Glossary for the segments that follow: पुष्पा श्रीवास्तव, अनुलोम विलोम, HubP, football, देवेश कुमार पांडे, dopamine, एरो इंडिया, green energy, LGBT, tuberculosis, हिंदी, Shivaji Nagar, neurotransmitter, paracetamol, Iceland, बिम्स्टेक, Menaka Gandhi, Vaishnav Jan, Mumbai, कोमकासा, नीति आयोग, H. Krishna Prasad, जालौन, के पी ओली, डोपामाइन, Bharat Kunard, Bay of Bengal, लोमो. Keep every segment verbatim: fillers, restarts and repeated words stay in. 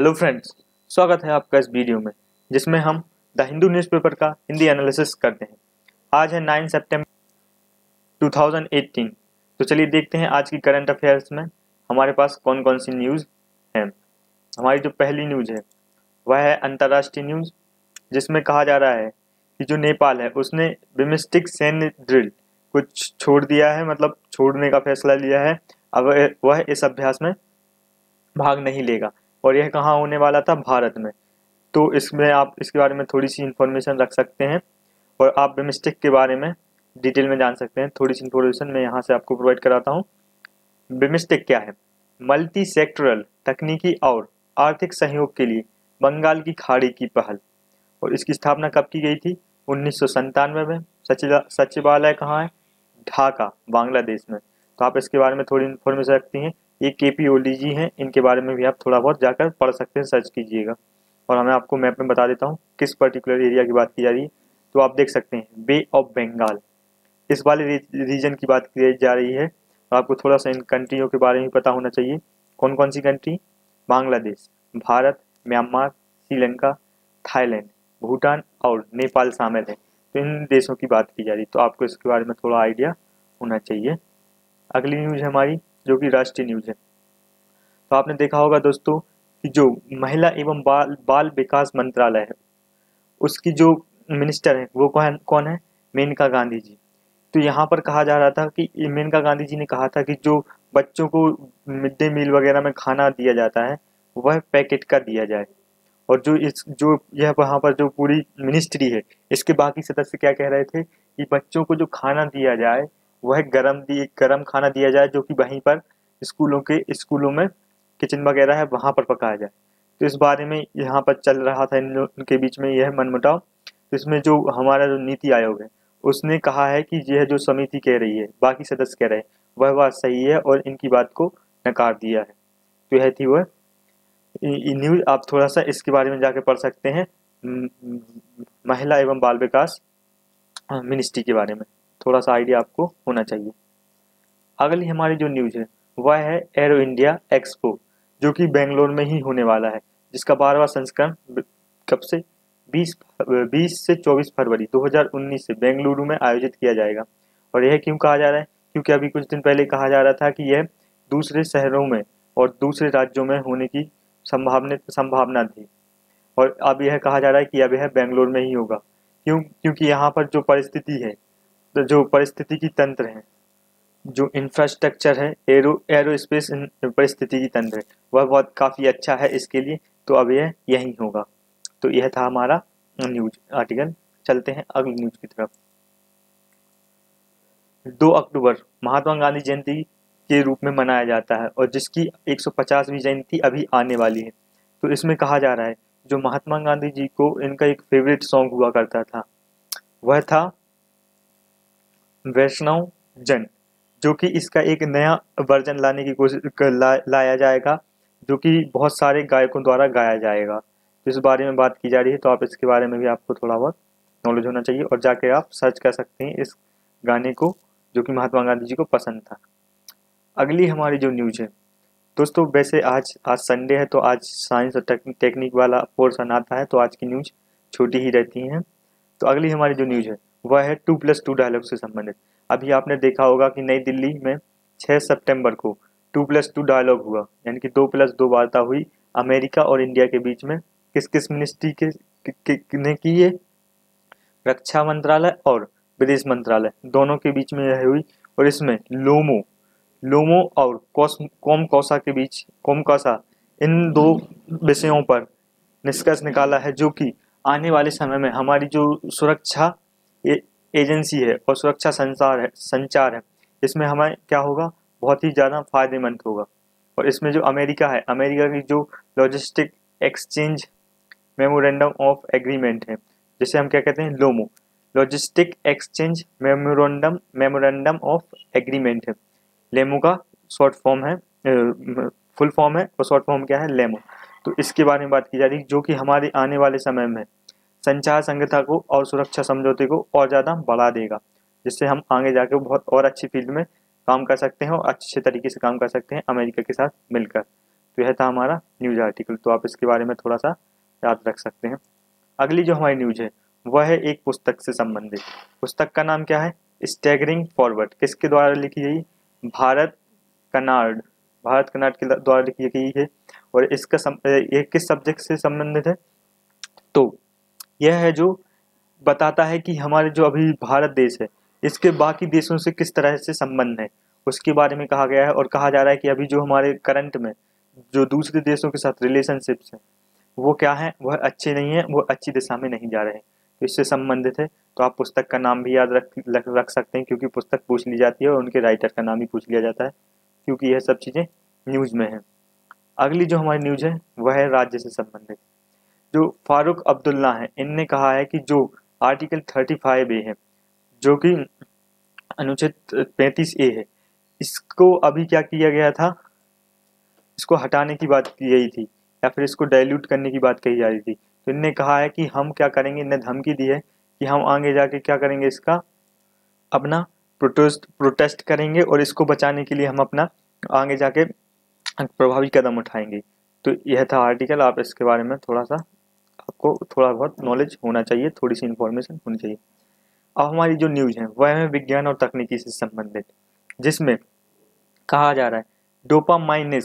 Hello friends, स्वागत है आपका इस वीडियो में जिसमें हम द हिंदू न्यूज़पेपर का हिंदी एनालिसिस करते हैं। आज है नौ सितंबर दो हज़ार अठारह। तो चलिए देखते हैं आज की करंट अफेयर्स में हमारे पास कौन कौन सी न्यूज़ हैं। हमारी जो पहली न्यूज़ है वह है अंतर्राष्ट्रीय न्यूज़, जिसमें कहा जा रहा है कि जो नेपाल है उसने बिम्स्टेक सैन्य ड्रिल कुछ छोड़ दिया है, मतलब छोड़ने का फैसला लिया है। अब वह इस अभ्यास में भाग नहीं लेगा और यह कहाँ होने वाला था, भारत में। तो इसमें आप इसके बारे में थोड़ी सी इन्फॉर्मेशन रख सकते हैं और आप बिम्स्टेक के बारे में डिटेल में जान सकते हैं। थोड़ी सी इन्फॉर्मेशन मैं यहाँ से आपको प्रोवाइड कराता हूँ। बिम्स्टेक क्या है? मल्टी सेक्टरल तकनीकी और आर्थिक सहयोग के लिए बंगाल की खाड़ी की पहल। और इसकी स्थापना कब की गई थी? उन्नीस सौ संतानवे में। सचिवालय कहाँ है? ढाका, बांग्लादेश में। तो आप इसके बारे में थोड़ी इन्फॉर्मेशन रखती हैं। ये के पी ओली जी हैं, इनके बारे में भी आप थोड़ा बहुत जाकर पढ़ सकते हैं, सर्च कीजिएगा। और हमें आपको मैप में बता देता हूँ किस पर्टिकुलर एरिया की बात की जा रही है। तो आप देख सकते हैं बे ऑफ बंगाल, इस वाले रीजन की बात की जा रही है। और आपको थोड़ा सा इन कंट्रियों के बारे में पता होना चाहिए। कौन कौन सी country? Bangladesh, Bharat, Myanmar, Sri Lanka, Thailand, Bhutan और नेपाल शामिल है। तो इन देशों की बात की जा रही है, तो आपको इसके बारे में थोड़ा आइडिया होना चाहिए। अगली न्यूज़ है हमारी जो कि राष्ट्रीय न्यूज़ है। तो आपने देखा होगा दोस्तों कि जो महिला एवं बाल बाल विकास मंत्रालय है उसकी जो मिनिस्टर है वो कौन कौन है? मेनका गांधी जी। तो यहाँ पर कहा जा रहा था कि मेनका गांधी जी ने कहा था कि जो बच्चों को मिड डे मील वगैरह में खाना दिया जाता है वह पैकेट का दिया जाए। और जो इस जो यह यहाँ पर जो पूरी मिनिस्ट्री है इसके बाकी सदस्य क्या कह रहे थे कि बच्चों को जो खाना दिया जाए वह गरम दिए गरम खाना दिया जाए, जो कि वहीं पर स्कूलों के स्कूलों में किचन वगैरह है वहां पर पकाया जाए। तो इस बारे में यहाँ पर चल रहा था इन उनके बीच में यह मनमुटाव। तो इसमें जो हमारा जो नीति आयोग है उसने कहा है कि यह जो समिति कह रही है, बाकी सदस्य कह रहे हैं, वह बात सही है और इनकी बात को नकार दिया है। तो यह थी वह न्यूज़। आप थोड़ा सा इसके बारे में जाके पढ़ सकते हैं, महिला एवं बाल विकास मिनिस्ट्री के बारे में थोड़ा सा आइडिया आपको होना चाहिए। अगली हमारी जो न्यूज़ है वह है एरो इंडिया एक्सपो, जो कि बेंगलोर में ही होने वाला है, जिसका बारहवां संस्करण कब से बीस से चौबीस फरवरी दो हज़ार उन्नीस से बेंगलुरु में आयोजित किया जाएगा। और यह क्यों कहा जा रहा है? क्योंकि अभी कुछ दिन पहले कहा जा रहा था कि यह दूसरे शहरों में और दूसरे राज्यों में होने की संभावना संभावना थी, और अब यह कहा जा रहा है कि अब यह बेंगलोर में ही होगा। क्यों? क्योंकि यहाँ पर जो परिस्थिति है, जो परिस्थिति की तंत्र है, जो इंफ्रास्ट्रक्चर है, एरो एरो स्पेस परिस्थिति की तंत्र है वह बहुत काफ़ी अच्छा है इसके लिए। तो अब यह यहीं होगा। तो यह था हमारा न्यूज आर्टिकल। चलते हैं अगली न्यूज की तरफ। दो अक्टूबर महात्मा गांधी जयंती के रूप में मनाया जाता है और जिसकी एक सौ पचासवीं जयंती अभी आने वाली है। तो इसमें कहा जा रहा है जो महात्मा गांधी जी को इनका एक फेवरेट सॉन्ग हुआ करता था वह था वैष्णव जन, जो कि इसका एक नया वर्जन लाने की कोशिश ला, लाया जाएगा, जो कि बहुत सारे गायकों द्वारा गाया जाएगा। तो इस बारे में बात की जा रही है, तो आप इसके बारे में भी आपको थोड़ा बहुत नॉलेज होना चाहिए और जाके आप सर्च कर सकते हैं इस गाने को, जो कि महात्मा गांधी जी को पसंद था। अगली हमारी जो न्यूज़ है दोस्तों, वैसे आज आज संडे है तो आज साइंस और टेक्निक, टेक्निक वाला पोर्सन आता है, तो आज की न्यूज़ छोटी ही रहती हैं। तो अगली हमारी जो न्यूज़ है वह है टू प्लस टू डायलॉग से संबंधित। अभी आपने देखा होगा कि नई दिल्ली में छह सितंबर को टू प्लस टू डायलॉग हुआ, यानी कि दो प्लस दो वार्ता हुई अमेरिका और इंडिया के बीच में। किस किस मिनिस्ट्री के किसने की ये? रक्षा मंत्रालय और विदेश मंत्रालय दोनों के बीच में यह हुई। और इसमें लोमो लोमो और कोमकासा के बीच कोमकासा इन दो विषयों पर निष्कर्ष निकाला है, जो कि आने वाले समय में हमारी जो सुरक्षा ये एजेंसी है और सुरक्षा संसार है संचार है इसमें हमें क्या होगा, बहुत ही ज़्यादा फायदेमंद होगा। और इसमें जो अमेरिका है, अमेरिका की जो logistic exchange memorandum of agreement है, जिसे हम क्या कहते हैं, लोमो, logistic exchange memorandum memorandum of agreement है। लेमो का शॉर्ट फॉर्म है, फुल फॉर्म है और शॉर्ट फॉर्म क्या है, लेमो। तो इसके बारे में बात की जा रही है, जो कि हमारे आने वाले समय में संचार संहिता को और सुरक्षा समझौते को और ज़्यादा बढ़ा देगा, जिससे हम आगे जाकर बहुत और अच्छी फील्ड में काम कर सकते हैं और अच्छे तरीके से काम कर सकते हैं अमेरिका के साथ मिलकर। तो यह था हमारा न्यूज़ आर्टिकल, तो आप इसके बारे में थोड़ा सा याद रख सकते हैं। अगली जो हमारी न्यूज़ है वह है एक पुस्तक से संबंधित। पुस्तक का नाम क्या है? Staggering forward. किसके द्वारा लिखी गई? भारत कनार्ड, भारत कनार्ड के द्वारा लिखी गई है। और इसका सम, ये किस सब्जेक्ट से संबंधित है? तो यह है जो बताता है कि हमारे जो अभी भारत देश है इसके बाकी देशों से किस तरह से संबंध है, उसके बारे में कहा गया है। और कहा जा रहा है कि अभी जो हमारे करंट में जो दूसरे देशों के साथ रिलेशनशिप्स हैं वो क्या है, वह अच्छे नहीं है, वो अच्छी दिशा में नहीं जा रहे हैं, तो इससे संबंधित है। तो आप पुस्तक का नाम भी याद रख रख सकते हैं क्योंकि पुस्तक पूछ ली जाती है और उनके राइटर का नाम ही पूछ लिया जाता है क्योंकि यह सब चीज़ें न्यूज़ में है। अगली जो हमारी न्यूज़ है वह है राज्य से संबंधित। जो फारूक अब्दुल्ला हैं इनने कहा है कि जो आर्टिकल थर्टी फाइव ए है जो कि अनुच्छेद पैंतीस ए है, इसको अभी क्या किया गया था, इसको हटाने की बात की गई थी या फिर इसको डाइल्यूट करने की बात कही जा रही थी। तो इनने कहा है कि हम क्या करेंगे, इनने धमकी दी है कि हम आगे जाके क्या करेंगे, इसका अपना प्रोटेस्ट प्रोटेस्ट करेंगे और इसको बचाने के लिए हम अपना आगे जाके प्रभावी कदम उठाएंगे। तो यह था आर्टिकल। आप इसके बारे में थोड़ा सा, आपको थोड़ा बहुत नॉलेज होना चाहिए, थोड़ी सी इन्फॉर्मेशन होनी चाहिए। अब हमारी जो न्यूज़ है वह है विज्ञान और तकनीकी से संबंधित, जिसमें कहा जा रहा है डोपामाइन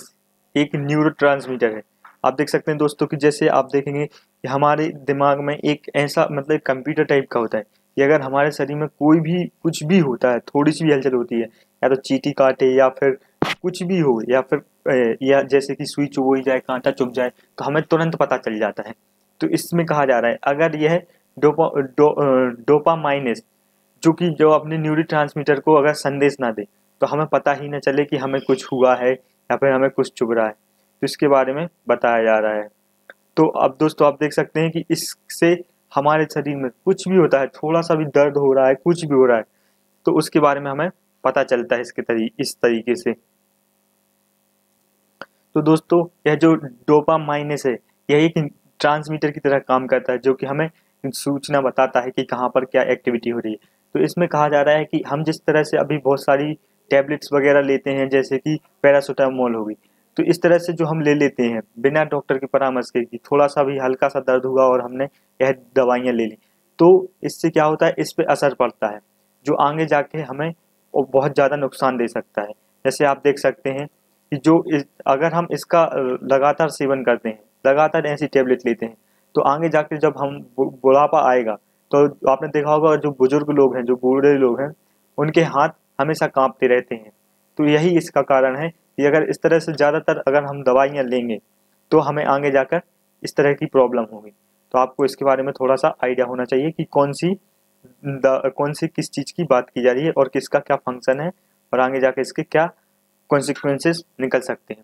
एक न्यूरोट्रांसमीटर है। आप देख सकते हैं दोस्तों कि जैसे आप देखेंगे कि हमारे दिमाग में एक ऐसा मतलब कंप्यूटर टाइप का होता है कि अगर हमारे शरीर में कोई भी कुछ भी होता है, थोड़ी सी भी हलचल होती है, या तो चीटी काटे या फिर कुछ भी हो या फिर या जैसे कि सुई चुभ जाए, कांटा चुभ जाए, तो हमें तुरंत पता चल जाता है। तो इसमें कहा जा रहा है अगर यह डोपा डो, डोपामाइनस जो कि जो अपने न्यूरोट्रांसमीटर को अगर संदेश ना दे तो हमें पता ही ना चले कि हमें कुछ हुआ है या फिर हमें कुछ चुभ रहा है, तो इसके बारे में बताया जा रहा है। तो अब दोस्तों आप देख सकते हैं कि इससे हमारे शरीर में कुछ भी होता है, थोड़ा सा भी दर्द हो रहा है, कुछ भी हो रहा है, तो उसके बारे में हमें पता चलता है इसके तरी, इस तरीके से। तो दोस्तों यह जो डोपामाइनस है यह एक ट्रांसमीटर की तरह काम करता है जो कि हमें सूचना बताता है कि कहाँ पर क्या एक्टिविटी हो रही है। तो इसमें कहा जा रहा है कि हम जिस तरह से अभी बहुत सारी टैबलेट्स वगैरह लेते हैं जैसे कि पैरासीटामोल होगी, तो इस तरह से जो हम ले लेते हैं बिना डॉक्टर के परामर्श के कि थोड़ा सा भी हल्का सा दर्द हुआ और हमने यह दवाइयाँ ले ली, तो इससे क्या होता है, इस पर असर पड़ता है जो आगे जाके हमें बहुत ज़्यादा नुकसान दे सकता है। जैसे आप देख सकते हैं कि जो इस, अगर हम इसका लगातार सेवन करते हैं, लगातार ऐसी टेबलेट लेते हैं, तो आगे जाके जब हम बुढ़ापा आएगा तो आपने देखा होगा जो बुजुर्ग लोग हैं, जो बूढ़े लोग हैं, उनके हाथ हमेशा काँपते रहते हैं। तो यही इसका कारण है कि अगर इस तरह से ज़्यादातर अगर हम दवाइयाँ लेंगे तो हमें आगे जाकर इस तरह की प्रॉब्लम होगी। तो आपको इसके बारे में थोड़ा सा आइडिया होना चाहिए कि कौन सी कौन सी किस चीज़ की बात की जा रही है और किसका क्या फंक्शन है और आगे जाकर इसके क्या कॉन्सिक्वेंसेस निकल सकते हैं।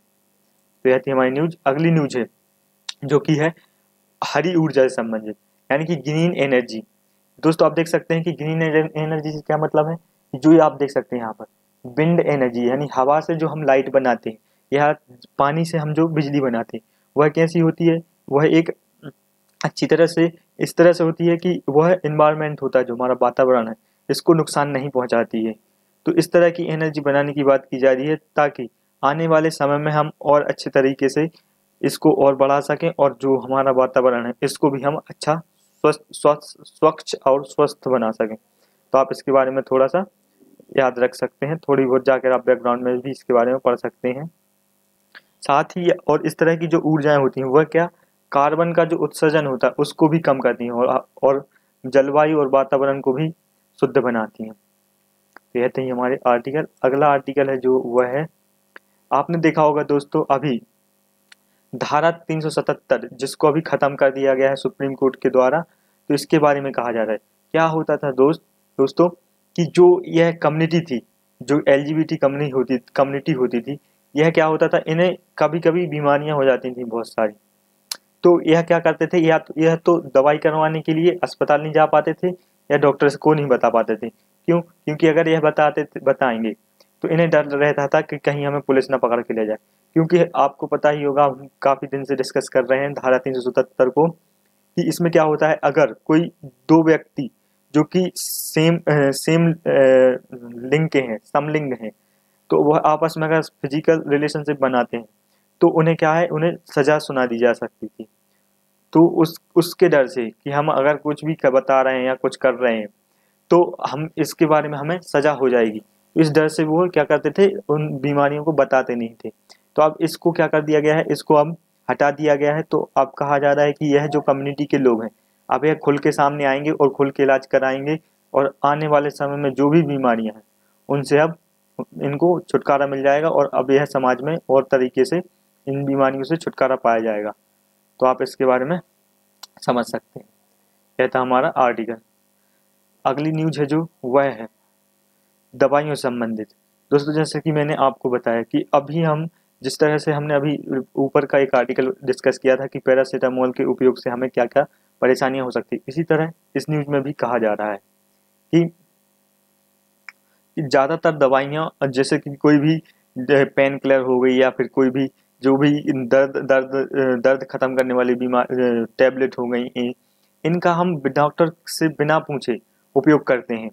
तो यह थी हमारी न्यूज़। अगली न्यूज़ है जो कि है हरी ऊर्जा से संबंधित, यानी कि ग्रीन एनर्जी। दोस्तों आप देख सकते हैं कि ग्रीन एनर्जी से क्या मतलब है, जो ये आप देख सकते हैं यहाँ पर विंड एनर्जी, यानी हवा से जो हम लाइट बनाते हैं या पानी से हम जो बिजली बनाते हैं वह कैसी होती है, वह एक अच्छी तरह से इस तरह से होती है कि वह एनवायरनमेंट होता है जो हमारा वातावरण है इसको नुकसान नहीं पहुंचाती है। तो इस तरह की एनर्जी बनाने की बात की जा रही है ताकि आने वाले समय में हम और अच्छे तरीके से इसको और बढ़ा सकें और जो हमारा वातावरण है इसको भी हम अच्छा स्वस्थ स्वच्छ और स्वस्थ बना सकें। तो आप इसके बारे में थोड़ा सा याद रख सकते हैं, थोड़ी बहुत जाकर आप बैकग्राउंड में भी इसके बारे में पढ़ सकते हैं। साथ ही और इस तरह की जो ऊर्जाएं होती हैं वह क्या, कार्बन का जो उत्सर्जन होता है उसको भी कम करती हैं और और जलवायु और वातावरण को भी शुद्ध बनाती हैं। तो यह थे हमारे आर्टिकल। अगला आर्टिकल है जो वह है, आपने देखा होगा दोस्तों अभी धारा तीन सौ सतहत्तर जिसको अभी ख़त्म कर दिया गया है सुप्रीम कोर्ट के द्वारा, तो इसके बारे में कहा जा रहा है। क्या होता था दोस्त दोस्तों कि जो यह कम्युनिटी थी, जो एलजीबीटी कम्युनिटी होती कम्युनिटी होती थी, यह क्या होता था, इन्हें कभी कभी बीमारियां हो जाती थी बहुत सारी। तो यह क्या करते थे, या तो यह तो दवाई करवाने के लिए अस्पताल नहीं जा पाते थे या डॉक्टर्स को नहीं बता पाते थे। क्यों? क्योंकि अगर यह बताते बताएंगे तो इन्हें डर रहता था कि कहीं हमें पुलिस ना पकड़ के ले जाए, क्योंकि आपको पता ही होगा, हम काफ़ी दिन से डिस्कस कर रहे हैं धारा तीन सौ सतहत्तर को, कि इसमें क्या होता है अगर कोई दो व्यक्ति जो कि सेम सेम लिंग के हैं, समलिंग हैं, तो वह आपस में अगर फिजिकल रिलेशनशिप बनाते हैं तो उन्हें क्या है, उन्हें सजा सुना दी जा सकती थी। तो उस उसके डर से कि हम अगर कुछ भी बता रहे हैं या कुछ कर रहे हैं तो हम इसके बारे में हमें सजा हो जाएगी, इस डर से वो क्या करते थे, उन बीमारियों को बताते नहीं थे। तो अब इसको क्या कर दिया गया है, इसको अब हटा दिया गया है। तो अब कहा जा रहा है कि यह जो कम्युनिटी के लोग हैं अब यह खुल के सामने आएंगे और खुल के इलाज कराएंगे, और आने वाले समय में जो भी बीमारियां हैं उनसे अब इनको छुटकारा मिल जाएगा, और अब यह समाज में और तरीके से इन बीमारियों से छुटकारा पाया जाएगा। तो आप इसके बारे में समझ सकते हैं। यह था हमारा आर्टिकल। अगली न्यूज है जो वह है दवाइयों संबंधित। दोस्तों जैसे कि मैंने आपको बताया कि अभी हम जिस तरह से हमने अभी ऊपर का एक आर्टिकल डिस्कस किया था कि पैरासीटामोल के उपयोग से हमें क्या क्या परेशानियां हो सकती है, इसी तरह इस न्यूज में भी कहा जा रहा है कि ज़्यादातर दवाइयाँ जैसे कि कोई भी पेन किलर हो गई या फिर कोई भी जो भी दर्द दर्द दर्द ख़त्म करने वाली बीमार टैबलेट हो गई, इनका हम डॉक्टर से बिना पूछे उपयोग करते हैं।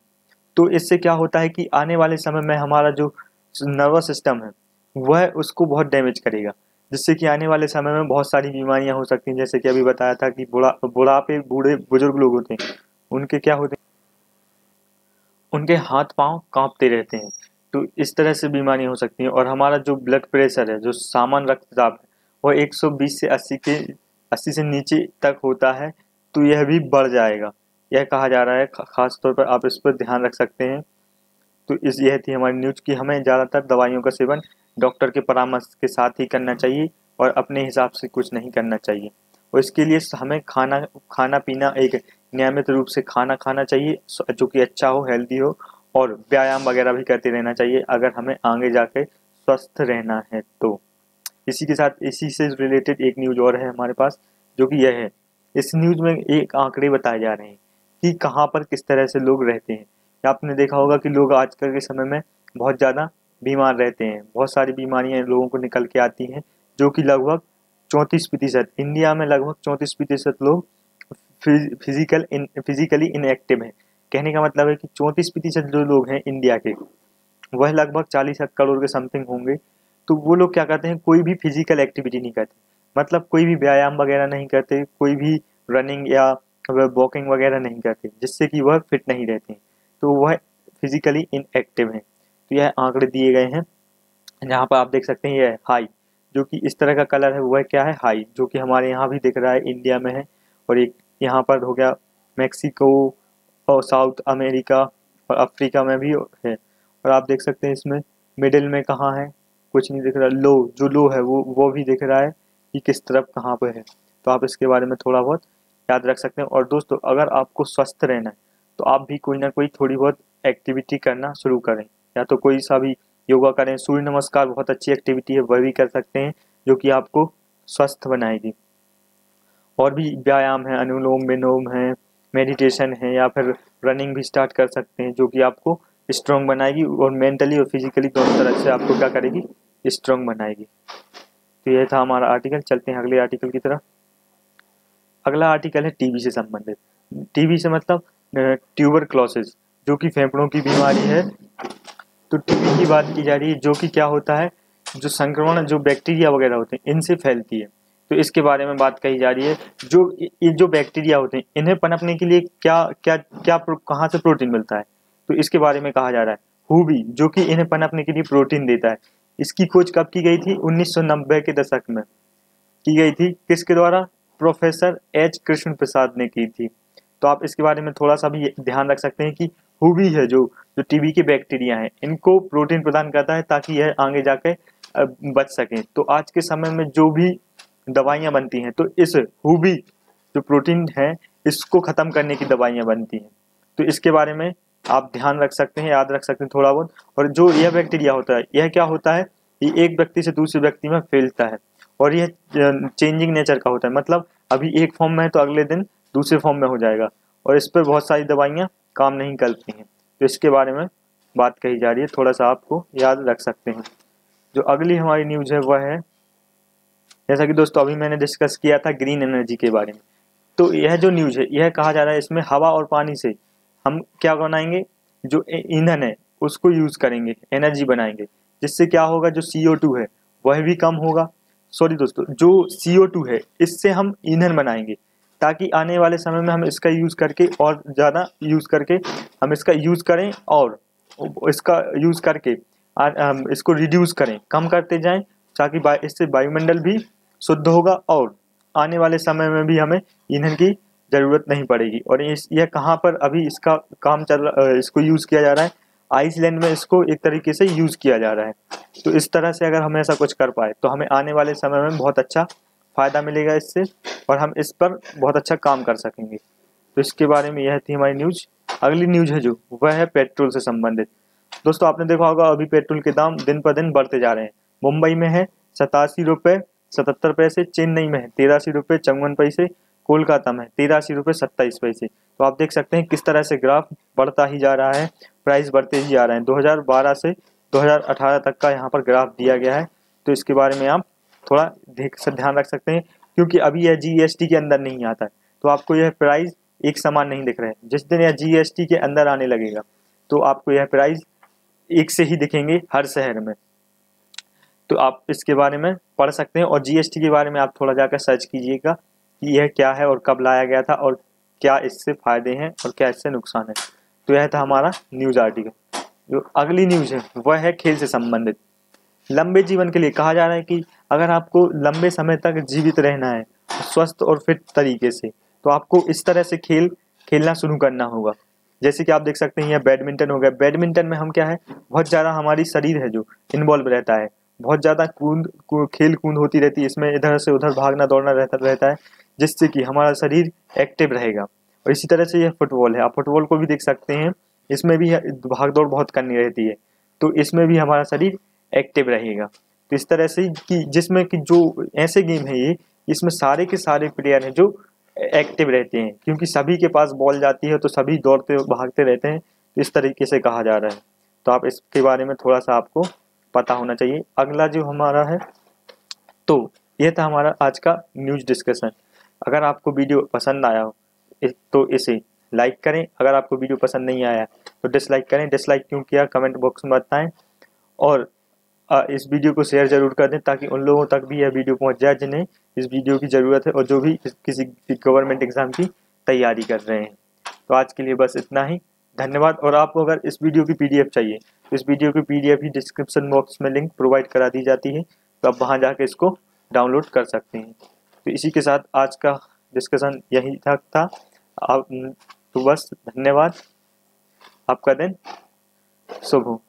तो इससे क्या होता है कि आने वाले समय में हमारा जो नर्वस सिस्टम है वह उसको बहुत डैमेज करेगा, जिससे कि आने वाले समय में बहुत सारी बीमारियां हो सकती हैं। जैसे कि अभी बताया था कि बुढ़ा बुढ़ापे बूढ़े बुजुर्ग लोग होते हैं, उनके क्या होते हैं, उनके हाथ पांव कांपते रहते हैं, तो इस तरह से बीमारियां हो सकती हैं। और हमारा जो ब्लड प्रेशर है, जो सामान्य रक्तचाप है, वह एक सौ बीस से अस्सी के अस्सी से नीचे तक होता है, तो यह भी बढ़ जाएगा, यह कहा जा रहा है। ख़ास तौर पर आप इस पर ध्यान रख सकते हैं। तो इस यह थी हमारी न्यूज़ कि हमें ज़्यादातर दवाइयों का सेवन डॉक्टर के परामर्श के साथ ही करना चाहिए और अपने हिसाब से कुछ नहीं करना चाहिए। और इसके लिए हमें खाना खाना पीना एक नियमित रूप से खाना खाना चाहिए जो कि अच्छा हो, हेल्दी हो, और व्यायाम वगैरह भी करते रहना चाहिए अगर हमें आगे जाके स्वस्थ रहना है। तो इसी के साथ इसी से रिलेटेड एक न्यूज़ और है हमारे पास जो कि यह है। इस न्यूज़ में एक आंकड़े बताए जा रहे हैं कि कहाँ पर किस तरह से लोग रहते हैं। आपने देखा होगा कि लोग आजकल के समय में बहुत ज़्यादा बीमार रहते हैं, बहुत सारी बीमारियां लोगों को निकल के आती हैं, जो कि लगभग चौंतीस प्रतिशत इंडिया में लगभग चौंतीस प्रतिशत लोग फिजिकल इन फिजिकली इनएक्टिव हैं। कहने का मतलब है कि चौंतीस प्रतिशत जो लोग हैं इंडिया के, वह लगभग चालीस करोड़ के समथिंग होंगे। तो वो लोग क्या करते हैं, कोई भी फिजिकल एक्टिविटी नहीं करते, मतलब कोई भी व्यायाम वगैरह नहीं करते, कोई भी रनिंग या वॉकिंग वगैरह नहीं करते, जिससे कि वह फिट नहीं रहते, तो वह फिजिकली इनएक्टिव हैं। तो यह आंकड़े दिए गए हैं, जहाँ पर आप देख सकते हैं यह हाई जो कि इस तरह का कलर है वह क्या है, हाई, जो कि हमारे यहाँ भी दिख रहा है, इंडिया में है। और एक यहाँ पर हो गया मैक्सिको और साउथ अमेरिका और अफ्रीका में भी है। और आप देख सकते हैं इसमें मिडिल में कहाँ है, कुछ नहीं दिख रहा। लो जो लो है वो वो भी दिख रहा है कि किस तरफ कहाँ पर है। तो आप इसके बारे में थोड़ा बहुत याद रख सकते हैं। और दोस्तों अगर आपको स्वस्थ रहना है तो आप भी कोई ना कोई थोड़ी बहुत एक्टिविटी करना शुरू करें, या तो कोई सा भी योगा करें। सूर्य नमस्कार बहुत अच्छी एक्टिविटी है, वह भी कर सकते हैं, जो कि आपको स्वस्थ बनाएगी। और भी व्यायाम है, अनुलोम विलोम है, मेडिटेशन है, या फिर रनिंग भी स्टार्ट कर सकते हैं, जो कि आपको स्ट्रॉन्ग बनाएगी और मेंटली और फिजिकली दोनों तरह से आपको क्या करेगी, स्ट्रॉन्ग बनाएगी। तो यह था हमारा आर्टिकल। चलते हैं अगले आर्टिकल की तरफ। अगला आर्टिकल है टीबी से संबंधित। टीबी से मतलब ट्यूबरक्लोसिस, जो कि फेफड़ों की बीमारी है। तो टीबी की बात की जा रही है, जो कि क्या होता है, जो संक्रमण जो बैक्टीरिया वगैरह होते हैं इनसे फैलती है। तो इसके बारे में बात कही जा रही है। जो ये जो बैक्टीरिया होते हैं इन्हें पनपने के लिए क्या क्या क्या कहाँ से प्रोटीन मिलता है, तो इसके बारे में कहा जा रहा है हुबी, जो कि इन्हें पनपने के लिए प्रोटीन देता है। इसकी खोज कब की गई थी, उन्नीस सौ नब्बे के दशक में की गई थी। किसके द्वारा, प्रोफेसर एच कृष्ण प्रसाद ने की थी। तो आप इसके बारे में थोड़ा सा भी ध्यान रख सकते हैं कि हुबी है जो जो टीबी के बैक्टीरिया हैं इनको प्रोटीन प्रदान करता है ताकि यह आगे जाके बच सकें। तो आज के समय में जो भी दवाइयाँ बनती हैं तो इस हुबी जो प्रोटीन है इसको ख़त्म करने की दवाइयाँ बनती हैं। तो इसके बारे में आप ध्यान रख सकते हैं, याद रख सकते हैं थोड़ा बहुत। और जो यह बैक्टीरिया होता है यह क्या होता है, ये एक व्यक्ति से दूसरे व्यक्ति में फैलता है और यह चेंजिंग नेचर का होता है, मतलब अभी एक फॉर्म में है तो अगले दिन दूसरे फॉर्म में हो जाएगा, और इस पर बहुत सारी दवाइयाँ काम नहीं करती हैं। तो इसके बारे में बात कही जा रही है, थोड़ा सा आपको याद रख सकते हैं। जो अगली हमारी न्यूज़ है वह है, जैसा कि दोस्तों अभी मैंने डिस्कस किया था ग्रीन एनर्जी के बारे में। तो यह जो न्यूज़ है यह कहा जा रहा है इसमें हवा और पानी से हम क्या बनाएंगे, जो ईंधन है उसको यूज़ करेंगे, एनर्जी बनाएंगे, जिससे क्या होगा, जो सी ओ टू है वह भी कम होगा। सॉरी दोस्तों जो सी ओ टू है इससे हम ईंधन बनाएंगे ताकि आने वाले समय में हम इसका यूज़ करके और ज़्यादा यूज़ करके हम इसका यूज़ करें और इसका यूज़ करके हम इसको रिड्यूस करें, कम करते जाएं ताकि इससे वायुमंडल भी शुद्ध होगा और आने वाले समय में भी हमें ईंधन की ज़रूरत नहीं पड़ेगी। और यह कहाँ पर अभी इसका काम चल रहा, इसको यूज़ किया जा रहा है, आइसलैंड में इसको एक तरीके से यूज़ किया जा रहा है। तो इस तरह से अगर हम ऐसा कुछ कर पाए तो हमें आने वाले समय में बहुत अच्छा फ़ायदा मिलेगा इससे और हम इस पर बहुत अच्छा काम कर सकेंगे। तो इसके बारे में यह थी हमारी न्यूज़। अगली न्यूज़ है जो वह है पेट्रोल से संबंधित। दोस्तों आपने देखा होगा अभी पेट्रोल के दाम दिन पर दिन बढ़ते जा रहे हैं। मुंबई में है सतासी रुपये सतहत्तर पैसे, चेन्नई में है तेरासी रुपये चौवन पैसे, कोलकाता में तेरासी रुपये सत्ताईस पैसे। तो आप देख सकते हैं किस तरह से ग्राफ बढ़ता ही जा रहा है, प्राइस बढ़ते ही जा रहे हैं। दो हज़ार बारह से दो हज़ार अठारह तक का यहाँ पर ग्राफ दिया गया है, तो इसके बारे में आप थोड़ा ध्यान रख सकते हैं क्योंकि अभी यह जी एस टी के अंदर नहीं आता है तो आपको यह प्राइस एक समान नहीं दिख रहे हैं। जिस दिन यह जी एस टी के अंदर आने लगेगा तो आपको यह प्राइस एक से ही दिखेंगे हर शहर में। तो आप इसके बारे में पढ़ सकते हैं और जी एस टी के बारे में आप थोड़ा जाकर सर्च कीजिएगा कि यह क्या है और कब लाया गया था और क्या इससे फ़ायदे हैं और क्या इससे नुकसान है। तो यह था हमारा न्यूज़ आर्टिकल। जो अगली न्यूज़ है वह है खेल से संबंधित। लंबे जीवन के लिए कहा जा रहा है कि अगर आपको लंबे समय तक जीवित रहना है स्वस्थ और फिट तरीके से तो आपको इस तरह से खेल खेलना शुरू करना होगा। जैसे कि आप देख सकते हैं यह बैडमिंटन हो गया। बैडमिंटन में हम क्या है बहुत ज़्यादा हमारी शरीर है जो इन्वॉल्व रहता है, बहुत ज़्यादा कूद खेल कूद होती रहती है, इसमें इधर से उधर भागना दौड़ना रहता रहता है जिससे कि हमारा शरीर एक्टिव रहेगा। और इसी तरह से यह फुटबॉल है, आप फुटबॉल को भी देख सकते हैं, इसमें भी भाग दौड़ बहुत करनी रहती है तो इसमें भी हमारा शरीर एक्टिव रहेगा। तो इस तरह से कि जिसमें कि जो ऐसे गेम है ये इसमें सारे के सारे प्लेयर हैं जो एक्टिव रहते हैं क्योंकि सभी के पास बॉल जाती है तो सभी दौड़ते भागते रहते हैं। तो इस तरीके से कहा जा रहा है, तो आप इसके बारे में थोड़ा सा आपको पता होना चाहिए। अगला जो हमारा है तो ये था हमारा आज का न्यूज़ डिस्कशन। अगर आपको वीडियो पसंद आया हो तो इसे लाइक करें, अगर आपको वीडियो पसंद नहीं आया तो डिसलाइक करें। डिसलाइक क्यों किया कमेंट बॉक्स में बताएं और इस वीडियो को शेयर ज़रूर कर दें ताकि उन लोगों तक भी यह वीडियो पहुंच जाए जिन्हें इस वीडियो की ज़रूरत है और जो भी किसी गवर्नमेंट एग्ज़ाम की तैयारी कर रहे हैं। तो आज के लिए बस इतना ही, धन्यवाद। और आपको अगर इस वीडियो की पी डी एफ चाहिए तो इस वीडियो की पी डी एफ ही डिस्क्रिप्शन बॉक्स में लिंक प्रोवाइड करा दी जाती है, तो आप वहाँ जाके इसको डाउनलोड कर सकते हैं। तो इसी के साथ आज का डिस्कशन यही तक था। आप तो बस धन्यवाद, आपका दिन शुभ हो।